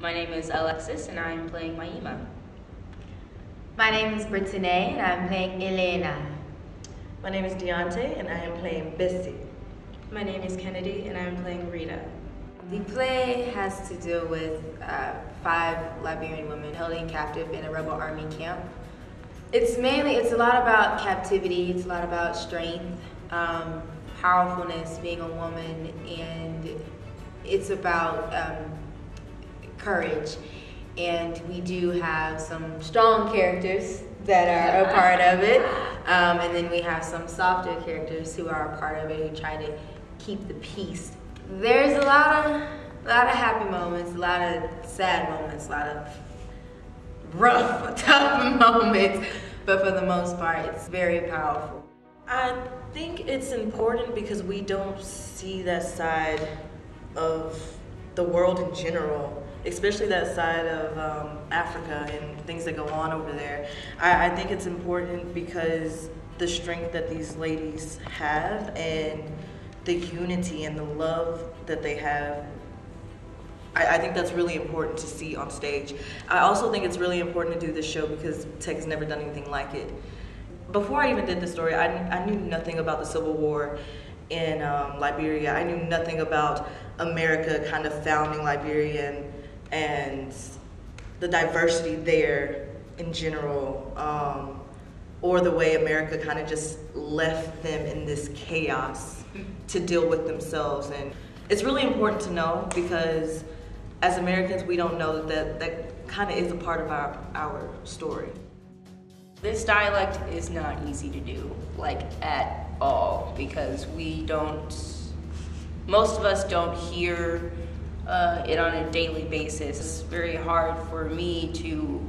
My name is Alexis and I am playing Maima. My name is Brittany and I am playing Elena. My name is Deontay and I am playing Bessie. My name is Kennedy and I am playing Rita. The play has to do with 5 Liberian women held captive in a rebel army camp. It's a lot about captivity, it's a lot about strength, powerfulness, being a woman, and it's about courage. And we do have some strong characters that are a part of it, and then we have some softer characters who are a part of it, who try to keep the peace. There's a lot of happy moments, a lot of sad moments, a lot of rough, tough moments, but for the most part, it's very powerful. I think it's important because we don't see that side of the world in general, especially that side of Africa and things that go on over there. I think it's important because the strength that these ladies have and the unity and the love that they have, I think that's really important to see on stage. I also think it's really important to do this show because Tech has never done anything like it. Before I even did this story, I knew nothing about the Civil War in Liberia. I knew nothing about America kind of founding Liberia and the diversity there in general, or the way America kind of just left them in this chaos to deal with themselves. And it's really important to know because as Americans, we don't know that kind of is a part of our story. This dialect is not easy to do, like at all, because most of us don't hear it on a daily basis. It's very hard for me to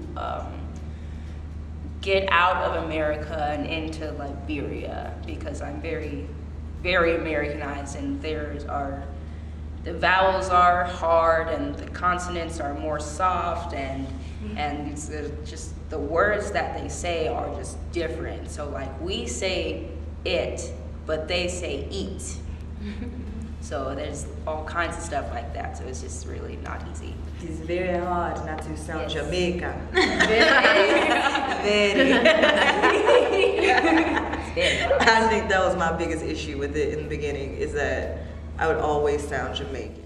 get out of America and into Liberia because I'm very, very Americanized, and the vowels are hard and the consonants are more soft, and it's just the words that they say are just different. So like we say it, but they say eat. So there's all kinds of stuff like that. So it's just really not easy. It's very hard not to sound Jamaican. Very, very. I think that was my biggest issue with it in the beginning, is that I would always sound Jamaican.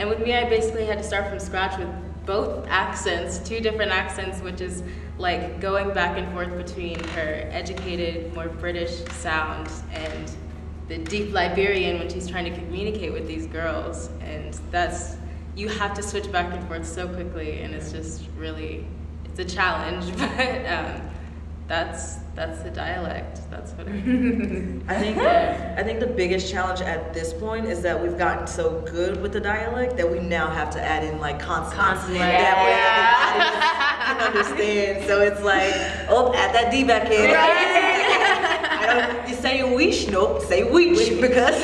And with me, I basically had to start from scratch with both accents, 2 different accents, which is like going back and forth between her educated, more British sound and the deep Liberian when she's trying to communicate with these girls. And you have to switch back and forth so quickly, and it's just really, it's a challenge, but that's the dialect. That's what it is. I think the biggest challenge at this point is that we've gotten so good with the dialect that we now have to add in like consonants that way everybody can understand. So it's like, oh, add that D back in. Right. You say weesh, nope, say weesh, because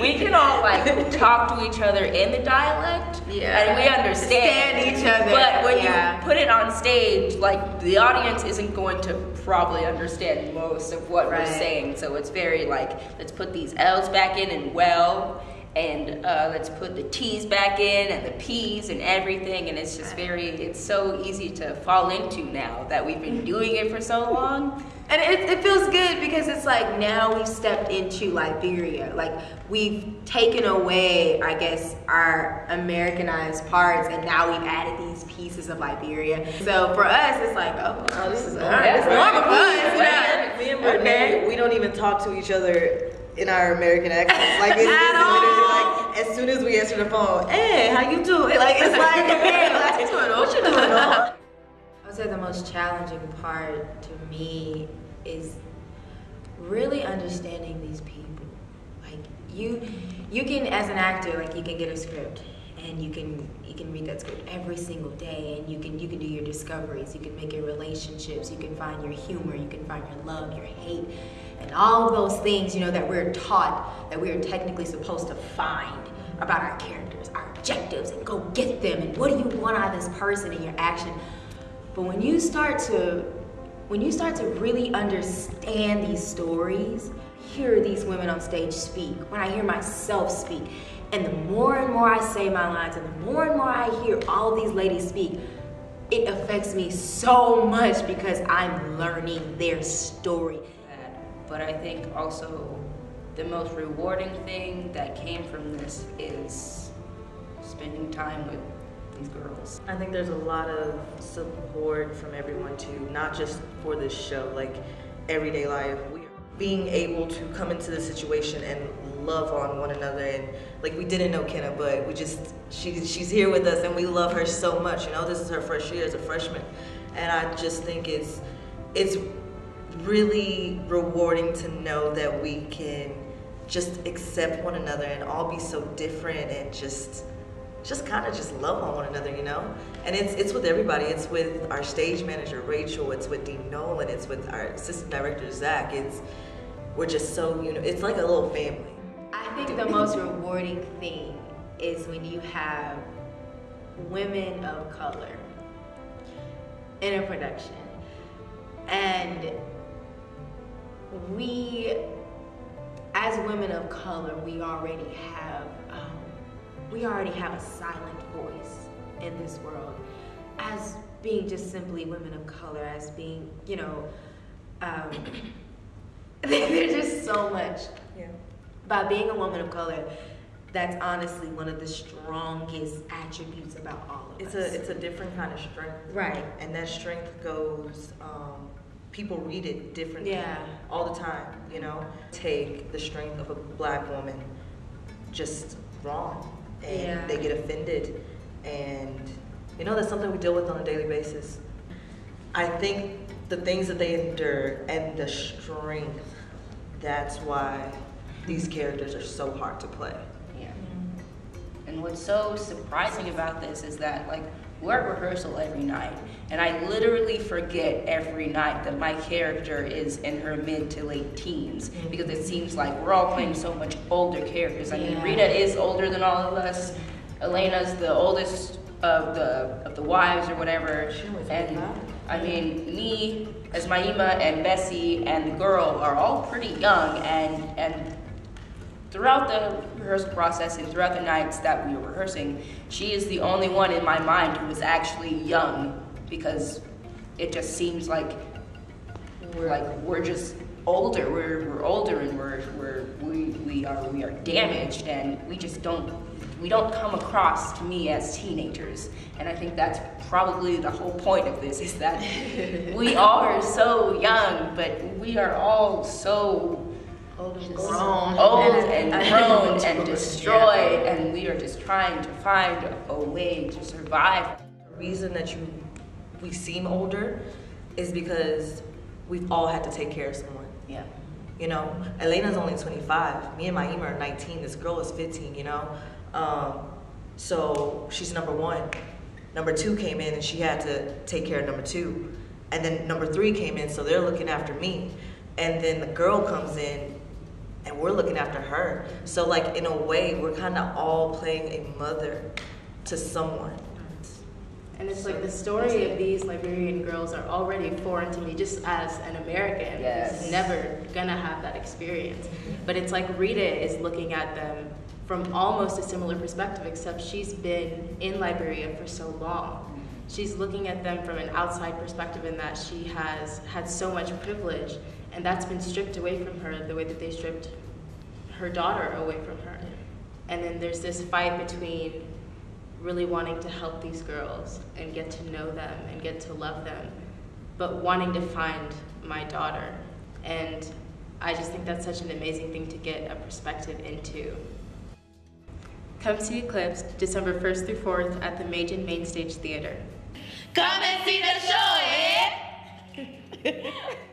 we can all like talk to each other in the dialect, and we understand each other. But when you put it on stage, like the audience isn't going to probably understand most of what we're saying. So it's very like, let's put these L's back in and and let's put the T's back in and the P's and everything. And it's just it's so easy to fall into now that we've been doing it for so long. And it feels good because it's like now we've stepped into Liberia. Like we've taken away, I guess, our Americanized parts, and now we've added these pieces of Liberia. So for us, it's like, oh this is normal for us. Yeah. Me and Brene, we don't even talk to each other in our American accents. Like it's literally like as soon as we answer the phone, hey, how you doing? Like it's like, hey, what you doing? What you doing? I'd say the most challenging part to me is really understanding these people. Like you can, as an actor, like you can get a script and you can read that script every single day, and you can do your discoveries, you can make your relationships, you can find your humor, you can find your love, your hate, and all of those things, you know, that we're taught that we are technically supposed to find about our characters, our objectives, and go get them, and what do you want out of this person in your action. But when you start to really understand these stories, hear these women on stage speak, when I hear myself speak, and the more and more I say my lines, and the more and more I hear all of these ladies speak, it affects me so much because I'm learning their story. But I think also the most rewarding thing that came from this is spending time with these girls. I think there's a lot of support from everyone too, not just for this show, like everyday life. We're being able to come into the situation and love on one another, and like we didn't know Kenna, but we just, she's here with us and we love her so much. You know, this is her first year as a freshman, and I just think it's really rewarding to know that we can just accept one another and all be so different and just kind of just love on one another, you know? And it's with everybody. It's with our stage manager, Rachel. It's with Dean Nolan. It's with our assistant director, Zach. We're just so, you know, it's like a little family. I think the most rewarding thing is when you have women of color in a production. And we, as women of color, we already have a silent voice in this world, as being just simply women of color, as being, you know, there's just so much. Yeah. By being a woman of color, that's honestly one of the strongest attributes about all of us. It's a different kind of strength. Right. And that strength goes, people read it differently. Yeah. All the time, you know? Take the strength of a black woman just wrong. And yeah, they get offended, and you know, that's something we deal with on a daily basis. I think the things that they endure and the strength, that's why these characters are so hard to play. Yeah. And what's so surprising about this is that, like, we're at rehearsal every night, and I literally forget every night that my character is in her mid to late teens, because it seems like we're all playing so much older characters. I mean, Rita is older than all of us. Elena's the oldest of the wives or whatever. And I mean, me, Esmaima, and Bessie, and the girl are all pretty young, and throughout the rehearsal process and throughout the nights that we were rehearsing, she is the only one in my mind who is actually young, because it just seems like we're just older. We're older, and we are damaged, and we don't come across to me as teenagers. And I think that's probably the whole point of this, is that we all are so young, but we are all so old and grown and destroyed, and we are just trying to find a way to survive. The reason that we seem older is because we've all had to take care of someone. Yeah. You know, Elena's only 25. Me and Maima are 19. This girl is 15. You know, so she's number one. Number two came in, and she had to take care of number two, and then number three came in, so they're looking after me, and then the girl comes in, and we're looking after her. So like, in a way, we're kind of all playing a mother to someone. And it's like the story of these Liberian girls are already foreign to me, just as an American. Yes. Who's never gonna have that experience. But it's like Rita is looking at them from almost a similar perspective, except she's been in Liberia for so long. She's looking at them from an outside perspective, in that she has had so much privilege, and that's been stripped away from her the way that they stripped her daughter away from her. And then there's this fight between really wanting to help these girls and get to know them and get to love them, but wanting to find my daughter. And I just think that's such an amazing thing to get a perspective into. Come see Eclipsed December 1st through 4th at the Maedgen Main Stage Theater. Come and see the show, eh?